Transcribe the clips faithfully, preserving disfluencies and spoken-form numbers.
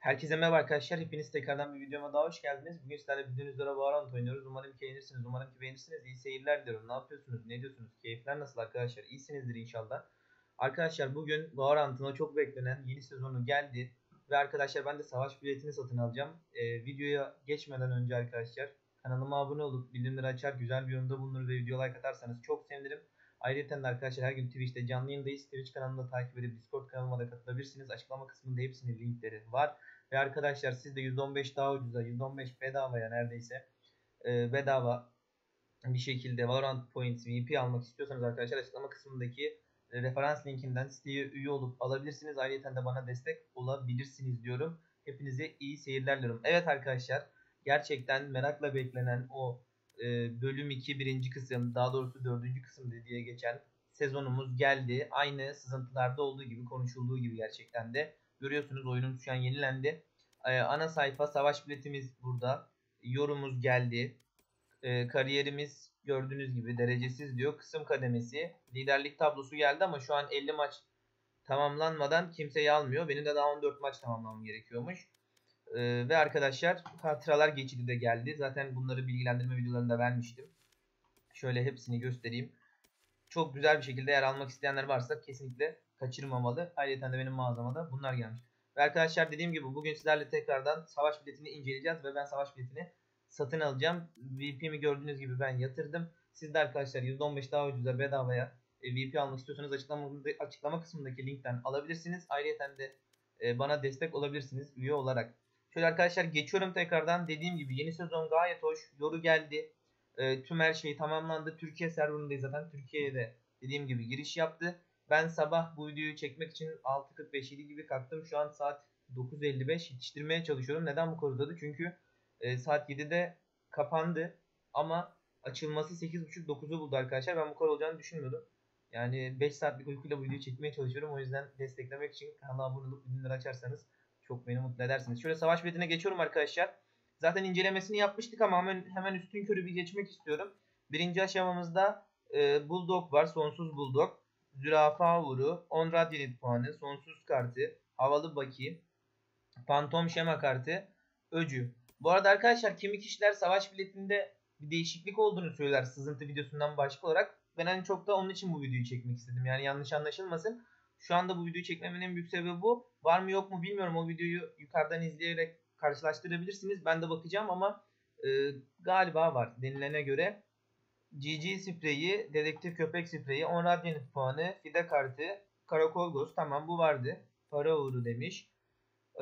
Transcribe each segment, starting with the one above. Herkese merhaba arkadaşlar. Hepiniz tekrardan bir videoma daha hoş geldiniz. Bugün sizlerle bildiğiniz üzere Valorant oynuyoruz. Umarım ki beğenirsiniz. Umarım ki beğenirsiniz. İyi seyirler diyorum. Ne yapıyorsunuz? Ne diyorsunuz? Keyifler nasıl arkadaşlar? İyisinizdir inşallah. Arkadaşlar bugün Valorant'ın o çok beklenen yeni sezonu geldi. Ve arkadaşlar ben de savaş biletini satın alacağım. Ee, videoya geçmeden önce arkadaşlar kanalıma abone olup bildirimleri açar, güzel bir yorumda bulunur ve videoya like atarsanız çok sevinirim. Ayrıca arkadaşlar her gün Twitch'te canlı yayındayız. Twitch kanalımda takip edip Discord kanalıma da katılabilirsiniz. Açıklama kısmında hepsinin linkleri var. Ve arkadaşlar siz de yüzde on beş daha ucuza, yüzde on beş bedavaya neredeyse e, bedava bir şekilde Valorant Points V P almak istiyorsanız arkadaşlar açıklama kısmındaki e, referans linkinden siteye üye olup alabilirsiniz. Ayrıca de bana destek olabilirsiniz diyorum. Hepinize iyi seyirler diliyorum. Evet arkadaşlar gerçekten merakla beklenen o bölüm iki birinci kısım, daha doğrusu dördüncü kısım diye geçen sezonumuz geldi. Aynı sızıntılarda olduğu gibi, konuşulduğu gibi gerçekten de görüyorsunuz oyunumuz şu an yenilendi. Ee, ana sayfa savaş biletimiz burada. Yorumumuz geldi. Ee, kariyerimiz gördüğünüz gibi derecesiz diyor. Kısım kademesi, liderlik tablosu geldi ama şu an elli maç tamamlanmadan kimseyi almıyor. Benim de daha on dört maç tamamlamam gerekiyormuş. Ee, ve arkadaşlar hatıralar geçidi de geldi. Zaten bunları bilgilendirme videolarında vermiştim. Şöyle hepsini göstereyim. Çok güzel bir şekilde yer almak isteyenler varsa kesinlikle kaçırmamalı. Ayrıca de benim mağazama da bunlar gelmiş. Ve arkadaşlar dediğim gibi bugün sizlerle tekrardan savaş biletini inceleyeceğiz. Ve ben savaş biletini satın alacağım. V P'mi gördüğünüz gibi ben yatırdım. Siz de arkadaşlar yüzde on beş daha ucuza bedavaya V P almak istiyorsanız açıklama, açıklama kısmındaki linkten alabilirsiniz. Ayrıca de bana destek olabilirsiniz üye olarak. Şöyle arkadaşlar geçiyorum tekrardan. Dediğim gibi yeni sezon gayet hoş. Yoru geldi. E, tüm her şey tamamlandı. Türkiye serverındayız zaten. Türkiye'ye de dediğim gibi giriş yaptı. Ben sabah bu videoyu çekmek için altı kırk beş gibi kalktım. Şu an saat dokuz elli beş. Yetiştirmeye çalışıyorum. Neden bu konudadı? Çünkü e, saat yedide kapandı. Ama açılması sekiz buçuk dokuzu buldu arkadaşlar. Ben bu kadar olacağını düşünmüyordum. Yani beş saatlik uykuyla bu videoyu çekmeye çalışıyorum. O yüzden desteklemek için kanala abone olup bildirimleri açarsanız çok beni mutlu edersiniz. Şöyle savaş biletine geçiyorum arkadaşlar. Zaten incelemesini yapmıştık ama hemen, hemen üstün körü bir geçmek istiyorum. Birinci aşamamızda e, Bulldog var. Sonsuz Bulldog. Zürafa Uğru. on Radianite puanı. Sonsuz kartı. Havalı Baki. Phantom şema kartı. Öcü. Bu arada arkadaşlar kimi kişiler savaş biletinde bir değişiklik olduğunu söyler. Sızıntı videosundan başka olarak. Ben en çok da onun için bu videoyu çekmek istedim. Yani yanlış anlaşılmasın. Şu anda bu videoyu çekmemin en büyük sebebi bu. Var mı yok mu bilmiyorum. O videoyu yukarıdan izleyerek karşılaştırabilirsiniz. Ben de bakacağım ama e, galiba var denilene göre. G G spreyi, dedektif köpek spreyi, on Radiant puanı, fide kartı, karakol göz. Tamam bu vardı. Para uğru demiş.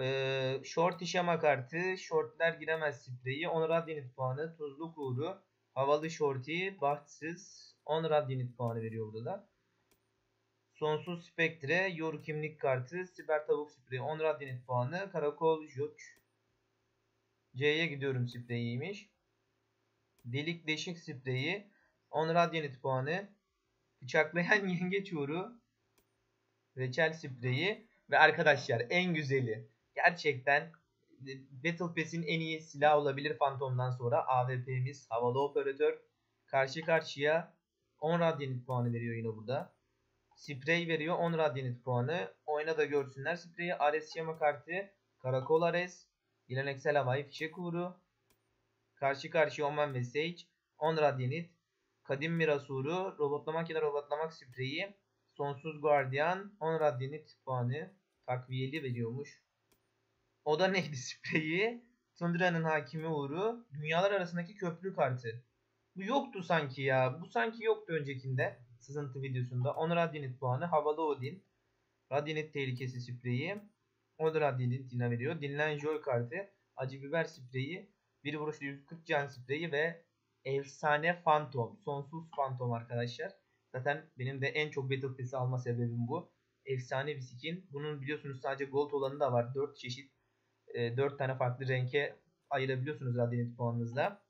E, short işema kartı, shortler giremez spreyi, on Radiant puanı, tuzluk uğru, havalı shorty, bahtsız, on Radiant puanı veriyor burada da. Sonsuz Spectre, Yoru kimlik kartı, Siber Tavuk Spreyi, on Radiant puanı, Karakol Juk. C'ye gidiyorum spreyiymiş. Delik Deşik Spreyi, on Radiant puanı, Bıçaklayan Yengeç Yoru, Reçel Spreyi ve arkadaşlar en güzeli. Gerçekten Battle Pass'in en iyi silahı olabilir Phantom'dan sonra. A W P'miz Havalı Operatör. Karşı karşıya on Radiant puanı veriyor yine burada. Sprey veriyor on Radianite puanı. Oyna da görsünler spreyi. Ares şema kartı. Karakol Ares. Geleneksel havai fişek uğru. Karşı karşıya Omen ve Sage. on Radianite. Kadim miras uğru. Robotlamak ya da robotlamak spreyi. Sonsuz Guardian. on Radianite puanı. Takviyeli veriyormuş. O da neydi spreyi? Tundra'nın hakimi uğru. Dünyalar arasındaki köprü kartı. Bu yoktu sanki ya. Bu sanki yoktu öncekinde. Sızıntı videosunda on Radianite puanı, havalı Odin, Radianite tehlikesi spreyi, on Radianite yine veriyor. Dinlen Joy kartı, acı biber spreyi, bir vuruşlu yüz kırk can spreyi ve efsane Phantom, sonsuz Phantom arkadaşlar. Zaten benim de en çok Battle Pass'i alma sebebim bu. Efsane bir skin. Bunun biliyorsunuz sadece gold olanı da var. dört çeşit, dört tane farklı renke ayırabiliyorsunuz Radianite puanınızla.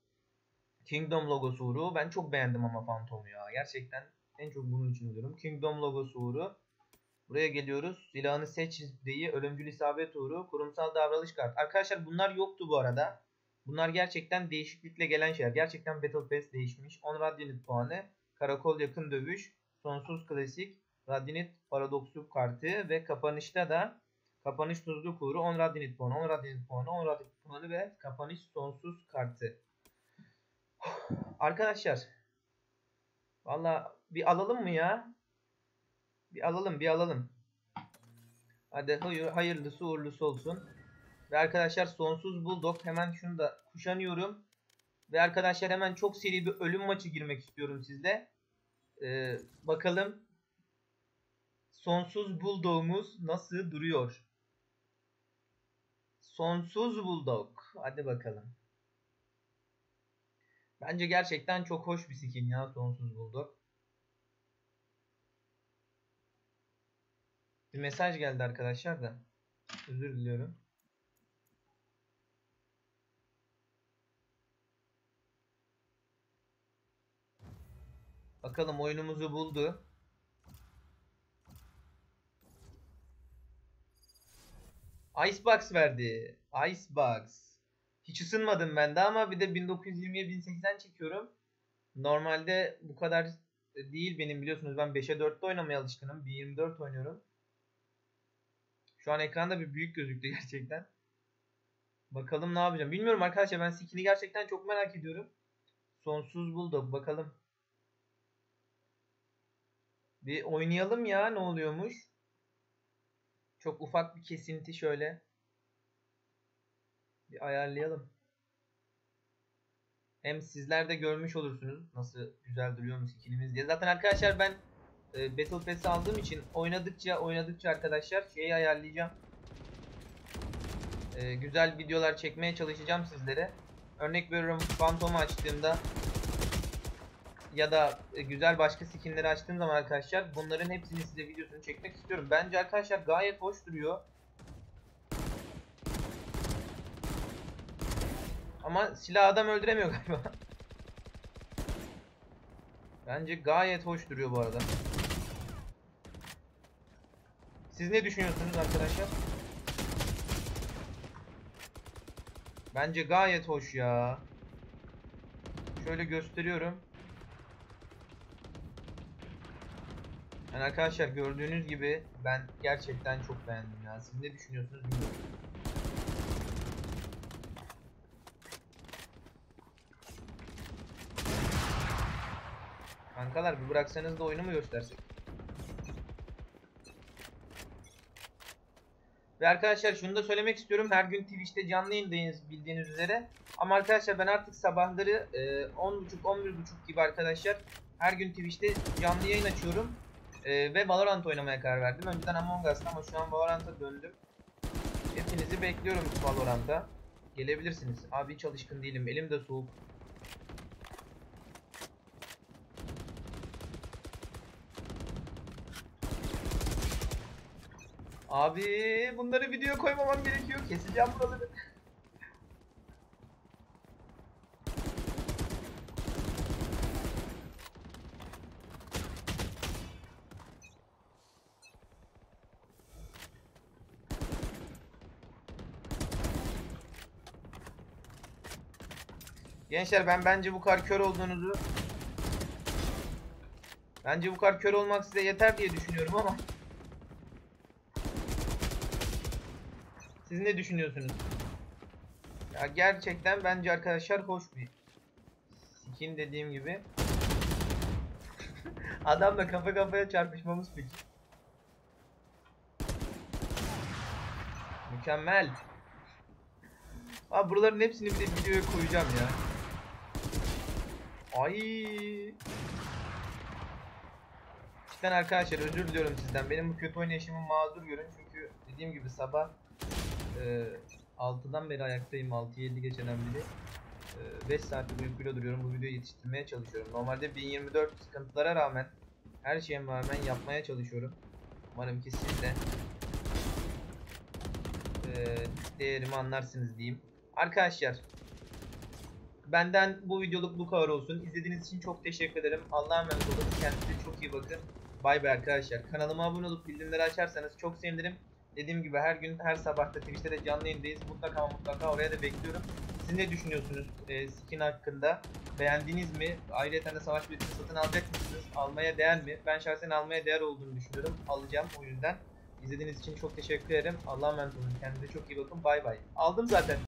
Kingdom logosu uğru. Ben çok beğendim ama Phantom'u ya. Gerçekten en çok bunun için alıyorum. Kingdom logosu uğru. Buraya geliyoruz. Silahını seç diye ölümcül isabet uğru. Kurumsal davranış kartı. Arkadaşlar bunlar yoktu bu arada. Bunlar gerçekten değişiklikle gelen şeyler. Gerçekten Battle Pass değişmiş. on Radianite puanı. Karakol yakın dövüş. Sonsuz klasik. Radianite paradoksu kartı. Ve kapanışta da Kapanış tuzlu kuyruğu on Radianite puanı, on Radianite puanı, on Radianite puanı ve kapanış sonsuz kartı. Arkadaşlar valla bir alalım mı ya? Bir alalım, bir alalım. Hadi hayırlısı uğurlusu olsun. Ve arkadaşlar sonsuz Bulldog. Hemen şunu da kuşanıyorum. Ve arkadaşlar hemen çok seri bir ölüm maçı girmek istiyorum sizle. Ee, bakalım sonsuz Bulldog'umuz nasıl duruyor? Sonsuz Bulldog. Hadi bakalım. Bence gerçekten çok hoş bir skin ya sonsuz Bulldog. Bir mesaj geldi arkadaşlar da. Özür diliyorum. Bakalım oyunumuzu buldu. Icebox verdi. Icebox. Hiç ısınmadım ben de ama bir de bin dokuz yüz yirmiye bin seksen çekiyorum. Normalde bu kadar değil benim, biliyorsunuz ben beşe dörtte oynamaya alışkınım. bir yirmi dört oynuyorum. Şu an ekranda bir büyük gözüktü gerçekten. Bakalım ne yapacağım. Bilmiyorum arkadaşlar, ben skin'i gerçekten çok merak ediyorum. Sonsuz Bulldog bakalım. Bir oynayalım ya, ne oluyormuş. Çok ufak bir kesinti şöyle. Bir ayarlayalım. Hem sizler de görmüş olursunuz nasıl güzel duruyormuş skinimiz diye. Zaten arkadaşlar ben e, Battle Pass'i aldığım için oynadıkça oynadıkça arkadaşlar şeyi ayarlayacağım. E, güzel videolar çekmeye çalışacağım sizlere. Örnek veriyorum, Phantom'u açtığımda ya da güzel başka skinleri açtığım zaman arkadaşlar bunların hepsini size videosunu çekmek istiyorum. Bence arkadaşlar gayet hoş duruyor. Ama silah adam öldüremiyor galiba. Bence gayet hoş duruyor bu arada. Siz ne düşünüyorsunuz arkadaşlar? Bence gayet hoş ya. Şöyle gösteriyorum. Yani arkadaşlar gördüğünüz gibi ben gerçekten çok beğendim ya. Siz ne düşünüyorsunuz bilmiyorum. Kankalar bir bıraksanız da oyunu mu göstersek? Ve arkadaşlar şunu da söylemek istiyorum. Her gün Twitch'te canlı yayındayız bildiğiniz üzere. Ama arkadaşlar ben artık sabahları on buçuk on bir buçuk gibi arkadaşlar her gün Twitch'te canlı yayın açıyorum. Ee, ve Valorant oynamaya karar verdim. Önceden Among Us'ta ama şu an Valorant'a döndüm. Hepinizi bekliyorum Valorant'a. Gelebilirsiniz. Abi hiç alışkın değilim. Elim de soğuk. Abi bunları video koymamam gerekiyor. Keseceğim buraları. Gençler ben bence bu kadar kör olduğunuzu Bence bu kadar kör olmak size yeter diye düşünüyorum ama siz ne düşünüyorsunuz? Ya gerçekten bence arkadaşlar hoş bir skin dediğim gibi. Adamla kafa kafaya çarpışmamız peki. Mükemmel. Abi buraların hepsini bir de videoya koyacağım ya. Ay. İşte arkadaşlar özür diliyorum sizden. Benim bu kötü oynayışımı mazur görün. Çünkü dediğim gibi sabah e, altıdan beri ayaktayım. altı yedi geçeden beri. E, beş saatlik uykuyla duruyorum. Bu videoyu yetiştirmeye çalışıyorum. Normalde bin yirmi dört sıkıntılara rağmen, her şeye rağmen yapmaya çalışıyorum. Umarım ki siz de e, değerimi anlarsınız diyeyim. Arkadaşlar benden bu videoluk bu kadar olsun. İzlediğiniz için çok teşekkür ederim. Allah'a emanet olun. Kendinize çok iyi bakın. Bay bay arkadaşlar. Kanalıma abone olup bildirimleri açarsanız çok sevinirim. Dediğim gibi her gün her sabahta Twitch'te de canlı yayındayız. Mutlaka mutlaka oraya da bekliyorum. Siz ne düşünüyorsunuz e, skin hakkında? Beğendiniz mi? Ayrıca de savaş biletini satın alacak mısınız? Almaya değer mi? Ben şahsen almaya değer olduğunu düşünüyorum. Alacağım o yüzden. İzlediğiniz için çok teşekkür ederim. Allah'a emanet olun. Kendinize çok iyi bakın. Bay bay. Aldım zaten.